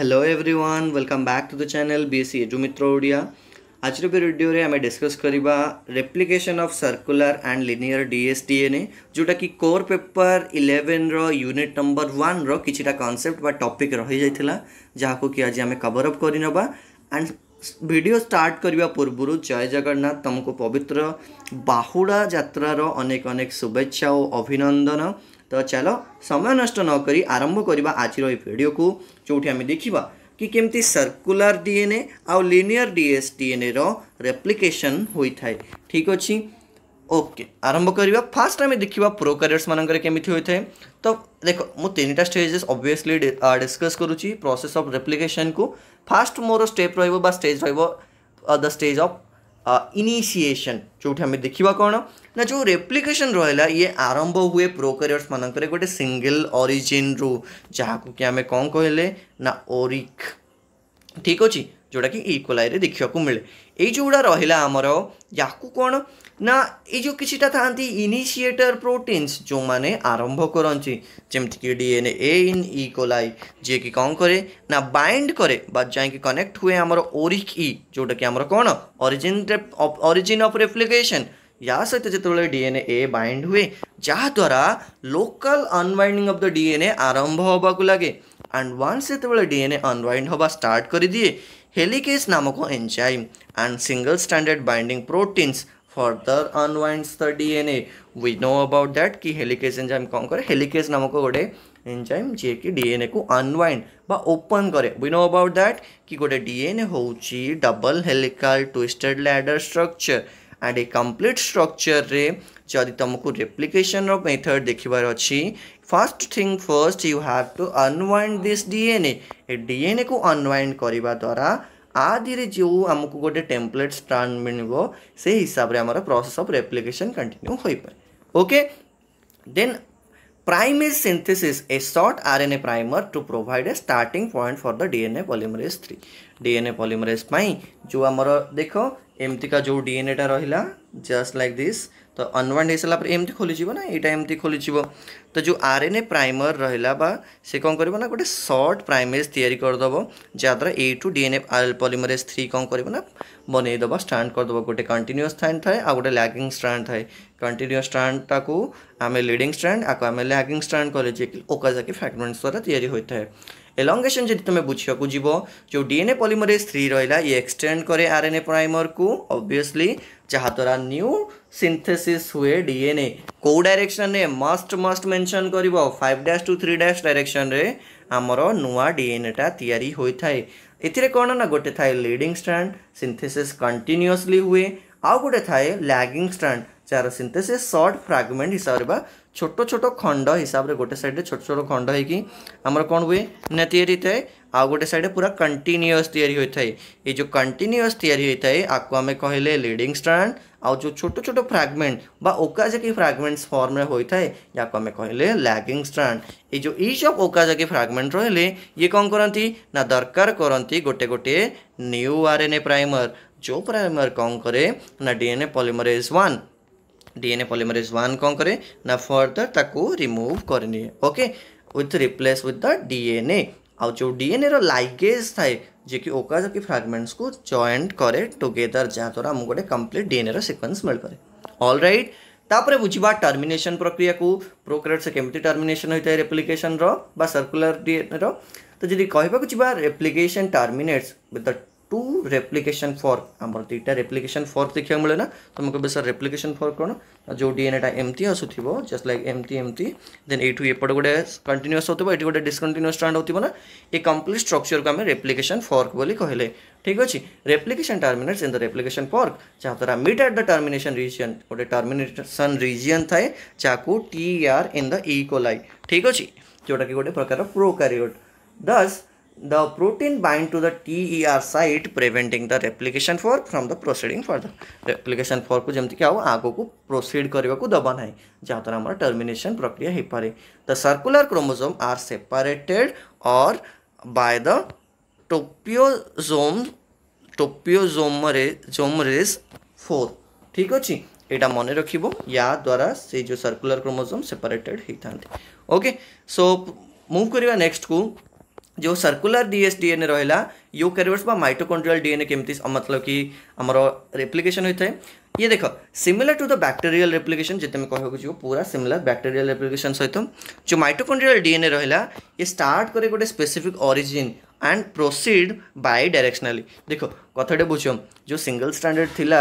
Hello everyone welcome back to the channel BSc Edu Mitra Odia. आज video रे आम discuss करबा replication of circular and linear DS DNA जोटा कि कोर पेपर 11 रो यूनिट नंबर 1 रो किछिटा कांसेप्ट बा टॉपिक रही जाइथिला जाहाको कि आज आम कवर अप करिनबा। एंड वीडियो स्टार्ट करबा पूर्व जय जगन्नाथ तुमको पवित्र बाहुड़ा यात्रा रो अनेक अनेक शुभेच्छा और अभिनंदन। तो चलो समय नष्ट नक आरंभ करवा आज वीडियो को जोटी आम देखा कि केमती सर्कुलर डीएनए आउ लिनियर डीएस डीएनए रो रेप्लिकेशन होता है। ठीक अच्छे ओके आरंभ करवा। फास्ट आम देखा प्रोकैरियोट्स मानक केमी होता है। तो देख मुझे स्टेजेस ऑब्वियसली डिस्कस करुच्ची प्रोसेस ऑफ रेप्लिकेशन को। फास्ट मोर स्टेप रो stage the stage of initiation जोटी आम देखा कौन ना जो रेप्लिकेशन रहा ये आरंभ हुए प्रोकैरियोट्स मानक गोटे सिंगल ओरिजिन रु जहाँ कि आम कौन कहले ना ओरिक। ठीक अच्छे जोटा कि इक्वलाइरे देखा मिले युवा रहा आमर या कौन ना यो कि था इनिशिएटर प्रोटीन्स जो मैंने आरंभ करती जमीक डीएनए ए इन इकोलाई जे कि कौन करे ना बाइंड करे बाकी कनेक्ट हुए आमर ओरिक इ जोटा कि आमर कौन ओरिजिन ऑफ रेप्लिकेशन या सहित जिते डीएनए ए बाइंड हुए जहाद्वारा local unwinding of the DNA आरंभ होगा लगे। एंड वन्स जो डीएनए अनवाइंड होगा स्टार्ट कर दिए हेलिकेज नामक enzyme and single standard binding proteins further unwinds the DNA. We know about that कि हेलिकेज एंजाइम कौन करे हेलिकेज नामक गोटे एंजाइम जे कि डीएनए को अनवाइंड बा ओपन करे। वी नो अबाउट दैट कि गोटे डीएनए होउची double helical twisted ladder structure. And ए कंप्लीट स्ट्रक्चर रे जदि तुमको रेप्लिकेशन रो मेथड देखिबार अछि first thing first you have to unwind this DNA. ए डीएनए को अनवाइंड करबा द्वारा आदि जो आमको गोटे टेम्पलेट स्ट्रांड मिले से हिसाब से प्रोसेस ऑफ रेप्लिकेशन कंटिन्यू हो पाए। Okay then primase synthesis a short RNA primer to provide a starting point for the DNA polymerase 3। DNA polymerase पाई जो आमर देख एमती जो डीएनएटा रहा जस्ट लाइक दिस तो अनवाइंड हो सारापर एमती खोलीज ना यहाँ एमती खोलीज तो जो आरएनए प्राइमर रहा से कौन करना गोटे शॉर्ट प्राइमेज तैयारी करदेव जहाद्वारा ए टू डीएनए पॉलीमरेज 3 कौन करना बनईदेव स्ट्रैंड करदेव गोटे कंटिन्यूअस स्ट्रैंड थाए आ गोटे लैगिंग स्ट्रैंड थाए। कंटिन्यूअस स्ट्रैंड टाकू आम लीडिंग स्ट्रैंड आपको आम लैगिंग स्ट्रैंड कहे ओकाजाकी फ्रैगमेंट्स द्वारा या एलॉन्गेशन जी तुम बुझा जीव जो डीएनए पॉलीमरेज 3 रहा ये एक्सटेंड करे आरएनए प्राइमर को ऑब्वियसली जहाद्वारा न्यू सिंथेसिस हुए डीएनए को डायरेक्शन रे मस्ट मेंशन करिवो 5-3 डायरेक्शन रे आमर नुआ डीएनएटा तैयारी होइथाए। एथिरे कोन ना गोटे थाए लीडिंग स्ट्रैंड सिंथेसिस कंटीन्यूअसली हुए आउ गोटे थाए लैगिंग स्ट्रैंड जार सिंथेसिस शॉर्ट फ्रैगमेंट हिसाब से छोट छोट खंड हिसाब से गोटे साइड छोट छोट खंड होमर कौन हुए ना तैयारी था आउ गोटे साइड पूरा कंटिन्यूअस तैयारी होता है। ये जो कंटिन्यूअस तैयारी होता है आपको आम कहले लीडिंग स्ट्रैंड आउ जो छोट छोट फ्रैगमेंट बा ओकाजाकी फ्रैगमेंट्स फॉर्म में होता है या आम कहले लैगिंग स्ट्रैंड। ये जो ईच ऑफ ओकाजाकी फ्रैगमेंट रहिले ये कौन करती ना दरकार करती गोटे गोटे न्यू आरएनए प्राइमर जो प्राइमर कौन करे ना डीएनए पॉलीमरेज 1। डीएनए पॉलीमरेज 1 कौन करे ना फर्दर ताको रिमूव करनी है okay with replace with the DNA आउ जो डीएनए रो लाइगेज थाए जे कि ओकाजाकी फ्रैगमेंट्स को जॉइंट करे टुगेदर जहाद्वारा आम गोटे कंप्लीट डीएनए रो सीक्वेंस मिल पाए। ऑलराइट तापर बुझा टर्मिनेशन प्रक्रिया को प्रोकैरियोट्स से केमती टर्मिनेशन होता है रेप्लिकेशन रो बा सर्कुलर डीएनए रो। तो जदि कह replication terminates with the two replication fork आम दुईटा रेप्लिकेशन फॉर्क देखा मिले ना तुमको बे सर रेप्लिकेशन फॉर्क कौन जो डीएनएटा एमती आसूथो जस्ट लाइक एमती एमती देन यू एपट गोटे कंटिन्यूअस होती है ये गोटे डिसकंटिन्यूअस स्ट्रैंड होना ये कंप्लीट स्ट्रक्चर को आम रेप्लिकेशन फॉर्क बोली कहले। ठीक अच्छे replication terminates in the replication fork जहाद्वारा mid at the termination region गोटे टर्मिनेशन रीजन थाए जहाँ TR in the E coli. ठीक अच्छे जोटा कि गोटे प्रकार प्रोकैरियोट दस the protein bind to the TER site preventing the replication fork from the proceeding further। replication fork को जमती क्या हो आगो को proceed करने को दबा नहीं जहाँ तक हमारा termination प्रक्रिया ही पारे। the circular chromosome are separated or by the topoisomerase 4। ठीक अच्छी एटा मन रखिबो या द्वारा से जो circular chromosome separated ही था। ओके सो मूव करिवा नेक्स्ट को जो सर्कुलर डीएस डीएनए रहिला यूकारियोट्स बा माइटोकॉन्ड्रियल डीएनए केमति मतलब कि हमरो रेप्लिकेशन होय थाय ये देखो similar to the bacterial replication जते में कहबो जो पूरा सिमिलर बैक्टीरियल रेप्लिकेशन सहित जो माइटोकॉन्ड्रियल डीएनए रहिला ये स्टार्ट करे गोटे specific origin and proceed bidirectionally. देखो कथाटे बुझो जो सिंगल स्टैंडर्ड थिला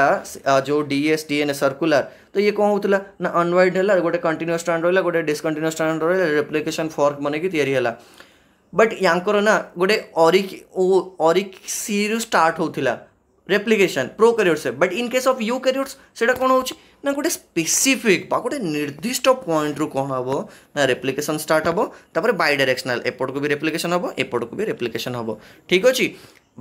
जो डीएस डीएनए सर्कुलर तो ये कौन होता ना अनवाइड है गोटे कंटिन्यूअस स्ट्रैंड रहा गोटे डिसकंटिन्यूअस स्ट्रैंड रहा रेप्लिकेशन फॉर्क बन कि या बट यांकर ना गोटे ओरिक्सी रु स्टार्ट होता replication prokaryotes but in case of eukaryotes सेटा कोन होउछ ना गोटे स्पेसिफिक बा गोटे निर्दिष्ट पॉइंट रु कोन हबो ना रेप्लिकेशन स्टार्ट हबो तापर बाय डायरेक्शनल एपोड को भी रेप्लिकेशन हबो एपोड को भी रेप्लिकेशन हबो ठीक अछि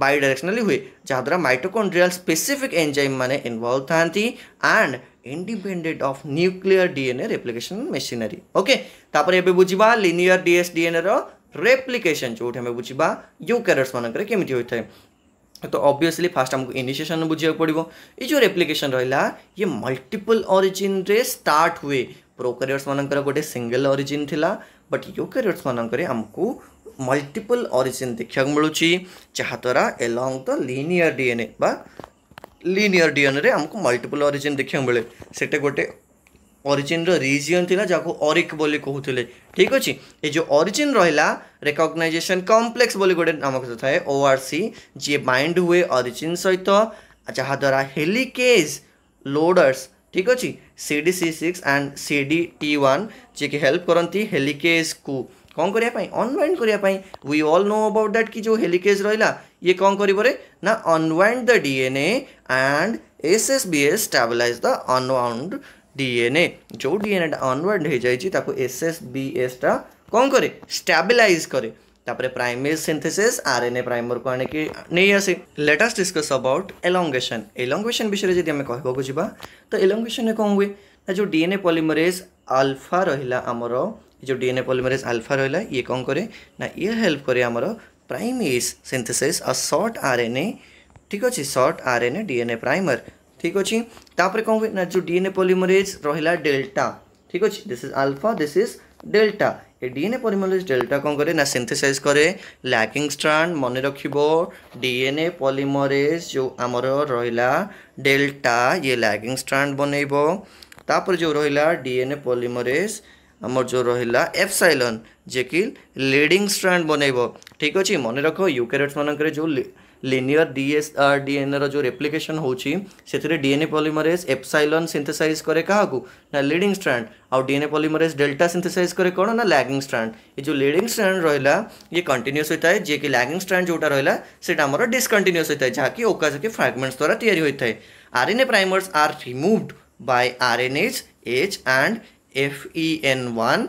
बाय डायरेक्शनली हुए जहाद्वारा माइटोकॉन्ड्रियल स्पेसिफिक एंजाइम माने इन्वॉल्व थांती and independent of nuclear DNA replication machinery. Okay तापर एबे बुझिबा लिनियर डीएस डीएनए रो रेप्लिकेशन जोठे में बुझिबा यूकैरियोट्स मानकर केमिति होइथाय तो ऑब्वियसली फास्ट हमको इनिशिएशन बुझे पड़ो ये जो रेप्लिकेशन रहा ये मल्टीपल ओरिजिन रे स्टार्ट हुए प्रोकैरियोट्स मानकर गोटे सिंगल ओरिजिन थिला बट यूकैरियोट्स मानकर हमको मल्टीपल ओरिजिन देखा मिलूँ जहाद्वारा एलॉन्ग द लिनियर डीएनए बा लिनियर डीएनए रे हमको मल्टीपल ओरिजिन देखा मिले सेटे गोटे ओरिजिन रो रीजन थिला जाको ओरिक बोली कहूथिले ठीक अछि ए जो ओरिजिन रहिला रिकॉग्नाइजेशन कॉम्प्लेक्स बोली गोटे नामक थाए ओआरसी जे बाइंड हुए ओरिजिन सहित जहा द्वारा हेलिकेज लोडर्स ठीक अछि सीडीसी6 एंड सीडीटी1 जे कि हेल्प करंती हेलिकेज को कौन करिया पई अनवाइंड करिया पई we all know about that कि जो हेलिकेज रहिला ये कौन करिवो रे ना unwind the DNA and SSBs stabilize the unwound DNA जो डीएनए अनवर्ड हो जाए एसएसबीएस टा कौन करे स्टेबलाइज करे तापरे प्राइमेज सिंथेसिस आरएनए प्राइमर को आने के नहीं आसे। Let us discuss about elongation. Elongation विषय जब आम कहबाक जावा तो एलोंगेशन कौन हुए ना जो डीएनए पॉलीमरेज अल्फा रहिला आमर जो डीएनए पॉलीमरेज अल्फा रहिला ये कौन करे ना ये हेल्प करे आमर प्राइमेज सिंथेसिस आ शॉर्ट आरएनए ठीक अछि शॉर्ट आरएनए डीएनए प्राइमर ठीक अच्छी तापर कौन हुए ना जो डीएनए पॉलीमरेज रहिला डेल्टा ठीक अच्छे this is alpha this is delta ये डीएनए पॉलीमरेज डेल्टा कौन करे ना सिंथेसाइज करे लैकिंग स्ट्रैंड मन रखिबो डीएनए पॉलीमरेज जो आमर रहिला डेल्टा ये लैकिंग स्ट्रैंड बनइबो तापर जो रहिला डीएनए पॉलीमरेज आमर जो रहिला एप्सिलॉन जे कि लीडिंग स्ट्रैंड बनइबो ठीक अच्छे मन रख यूकैरियोट्स मानकर जो लिनियर डीएस डीएनए रो जो रेप्लिकेशन होची सेथरे डीएनए पॉलीमरेज एप्सिलॉन सिंथेसाइज करे काहाकू ना लीडिंग स्ट्रैंड और डीएनए पॉलीमरेज डेल्टा सिंथेसाइज करे कोन ना लैगिंग स्ट्रैंड ये जो लीडिंग स्ट्रैंड रहिला ये कंटीन्यूअस होता है जे कि लैगिंग स्ट्रैंड जोटा रहिला सेटा हमर डिसकंटीन्यूअस होता है जाकी ओकाजकी फ्रैगमेंट्स द्वारा तयारी होता है। RNA primers are removed by RNase H and FEN one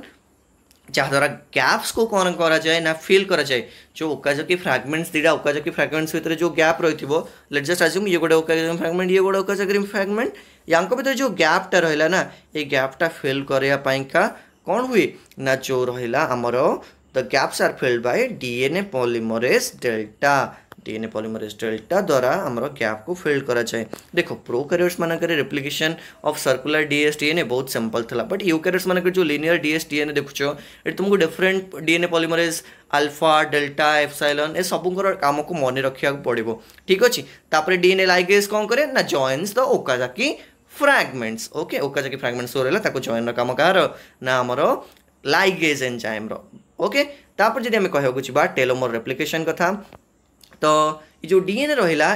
जहाँ द्वारा गैप्स को कौन करा जाए ना फिल करा जाए जो ओकाजकी फ्रैगमेंट्स दीटा ओकाजकी फ्रैगमेंट्स भीतर जो गैप रही थो लेट्स जस्ट अज्यूम ये गोटे ओकाजकी फ्रैगमेंट ये गोटे ओकाजकी फ्रैगमेंट या भीतर जो गैपटा रहिला ना ये गैपटा फिल करया पई का कौन हुए ना जो रहिला हमर the gaps are filled by DNA polymerase delta DNA polymerase delta द्वारा हमर गैप को फिल करा जाए। देखो प्रोकैरियोट्स मानकर replication of circular DS DNA बहुत सिंपल था बट यूकैरियोट्स मानकर जो लिनियर डीएस डीएनए देखुछो ए तुमको different DNA polymerase alpha delta epsilon ए सबुंकर काम को मन रखिया पड़बो ठीक अछि तापर डीएनए लाइगेज कोन करे ना joins the Okazaki fragments okay Okazaki fragments होरेला ताको जॉइन रो काम कार ना हमर लाइगेज एंजाइम रो ओके तापर जदी हम कहबो छिबा टेलोमर रेप्लिकेशन कथा तो ये जो डीएनए रहिला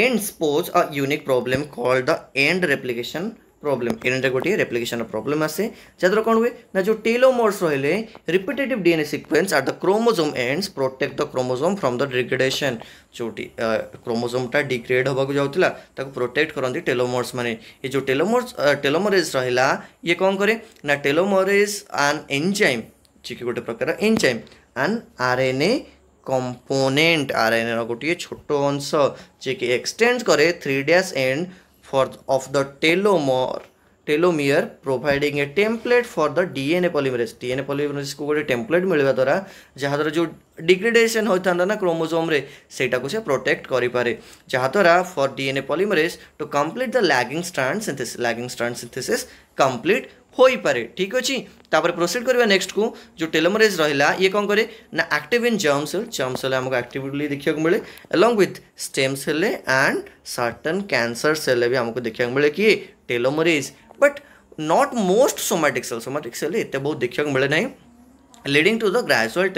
ends pose a unique problem called the end replication problem and गोटे रेप्लिकेशन प्रॉब्लम आसे जदर कौन हुए ना जो टेलोमर्स रहिले repetitive DNA sequence at the chromosome ends protect the chromosome from the degradation जो क्रोमोसोमटा डिग्रेड होबाक जाउतिला ताको प्रोटेक्ट करंती टेलोमर्स माने ये जो टेलोमरेज रहिला ये कौन करे ना टेलोमरेज एन एंजाइम जे कि गोटे प्रकार enzyme an RNA component RNA रो गोटे छोटो अंश जे कि एक्सटेंड करे 3' end for of the telomere providing a template for the DNA polymerase को गोटे टेम्पलेट मिलवा द्वारा जहाद्वारा जो डिग्रेडेशन होता ना क्रोमोसोम रे सेटा को से प्रोटेक्ट करि पारे जहाद्वारा for DNA polymerase to complete the lagging strand synthesis complete होई पारे ठीक अछि। तापर प्रोसीड करबा नेक्स्ट को जो टेलोमरेज रहला ये कोन करे ना एक्टिव इन जर्म सेल हमको एक्टिवली देखिया को मिले along with stem cell and certain cancer cell भी हमको देखिया मिले कि telomerase but not most somatic cell एते बहुत देखिया को मिले नहीं leading to the gradual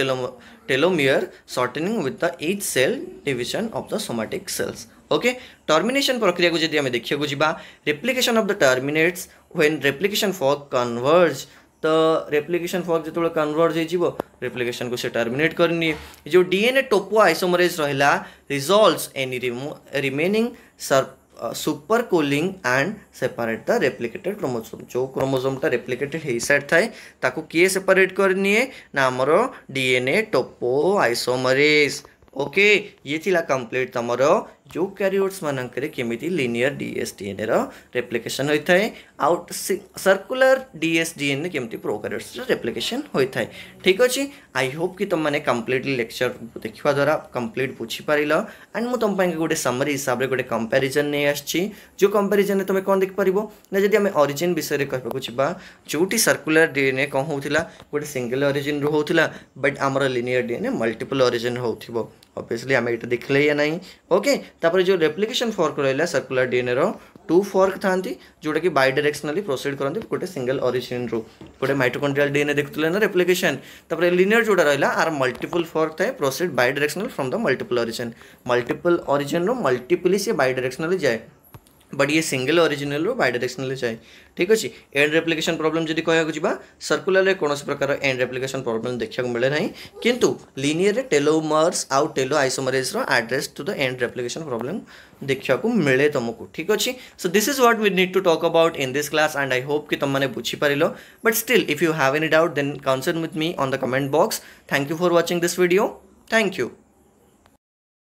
telomere shortening with the each cell division of the somatic cells. Okay, termination प्रक्रिया को यदि हमें देखिए को जिबा replication of the terminates when replication fork converge तो replication fork जो थोड़ा converge है जीवो replication को से terminate करनी जो DNA topoisomerase रहेला resolves any remaining supercoiling and separate the replicated chromosome जो क्रोमोसोम ता रेप्लिकेटेड हे साइड थाए ताको किए सेपरेट करनी है ना हमरो डीएनए टोपोआइसोमरेज। ओके ये थिला कंप्लीट तमरो यूकारियोट्स मानकरे केमिति लिनियर डीएसडीएनए रो रेप्लिकेशन होय थाए आउट सर्कुलर डीएसडीएनए केमिति प्रोकारियोट्स रो रेप्लिकेशन होय थाए ठीक अछि। आई होप कि तुम माने कंप्लीटली लेक्चर देखिवा द्वारा कंप्लीट बुझी पारिलो एंड मु तुम पाके गोटे समरी हिसाब रे गोटे कंपैरिजन नै आछि जो कंपैरिजन ने तुम कोन देख परिबो ना जदि हम ओरिजिन विषय रे कहबा कुछबा जोटी सर्कुलर डीएनए कोन होउथिला गोटे सिंगल ओरिजिन रो होउथिला बट हमर लिनियर डीएनए मल्टीपल ओरिजिन होउथिबो ऑब्वियसली हम एटा देखले या नहीं। ओके तापर जो रेप्लिकेशन फॉर्क रहला सर्कुलर डीएनए रो टू फॉर्क थांती जोटा कि बाय डायरेक्शनली प्रोसीड करंती कोटे सिंगल ओरिजिन रो कोटे माइटोकॉन्ड्रियल डीएनए देखतले ना रेप्लिकेशन तापर लिनियर जोटा रहला आर मल्टीपल फॉर्क थाए proceed bidirectional from the multiple origin रो मल्टीपली से बाय डायरेक्शनली जाए बट ये सिंगल ओरिजिनल रो बाय डायरेक्शनल जाए ठीक अछि। एंड रेप्लिकेशन प्रॉब्लम जदि कहया को जिबा सर्कुलर रे कोनोस प्रकार एंड रेप्लिकेशन प्रॉब्लम देखिया को मिले नाही किंतु लिनियर रे टेलोमर्स आउ टेलो आइसोमरेज रो address to the end replication problem देखिया को मिले तुमको ठीक अछि। So this is what we need to talk about in this class and I hope कि तुम माने बुझी पारिलो but still if you have any doubt then concern with me on the comment box. Thank you for watching this video. Thank you.